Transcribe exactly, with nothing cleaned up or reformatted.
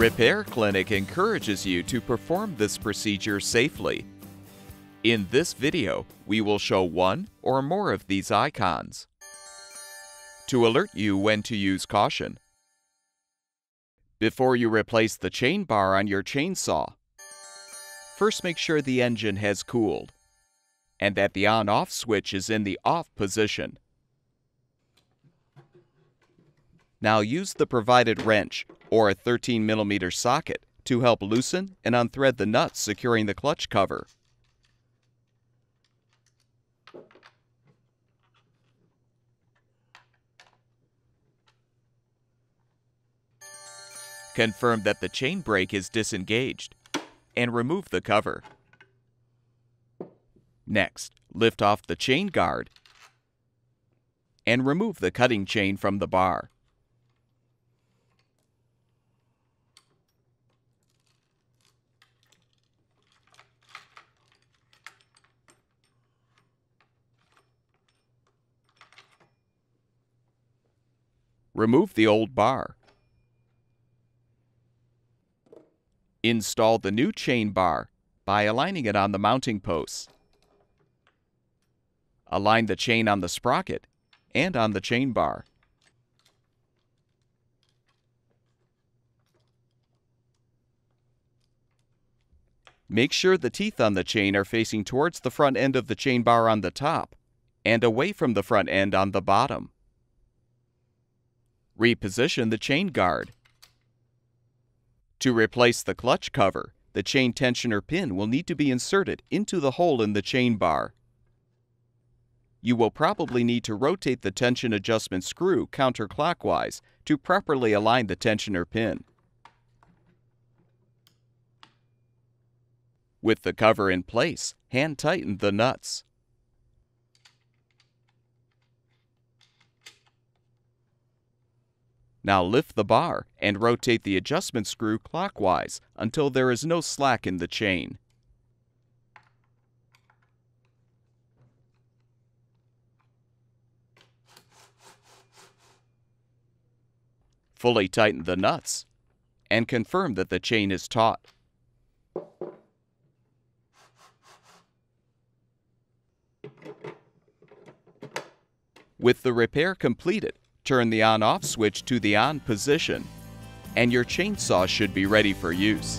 Repair Clinic encourages you to perform this procedure safely. In this video, we will show one or more of these icons to alert you when to use caution. Before you replace the chain bar on your chainsaw, first make sure the engine has cooled and that the on-off switch is in the off position. Now use the provided wrench or a thirteen millimeter socket to help loosen and unthread the nuts securing the clutch cover. Confirm that the chain brake is disengaged and remove the cover. Next, lift off the chain guard and remove the cutting chain from the bar. Remove the old bar. Install the new chain bar by aligning it on the mounting posts. Align the chain on the sprocket and on the chain bar. Make sure the teeth on the chain are facing towards the front end of the chain bar on the top and away from the front end on the bottom. Reposition the chain guard. To replace the clutch cover, the chain tensioner pin will need to be inserted into the hole in the chain bar. You will probably need to rotate the tension adjustment screw counterclockwise to properly align the tensioner pin. With the cover in place, hand tighten the nuts. Now lift the bar and rotate the adjustment screw clockwise until there is no slack in the chain. Fully tighten the nuts and confirm that the chain is taut. With the repair completed, turn the on-off switch to the on position, and your chainsaw should be ready for use.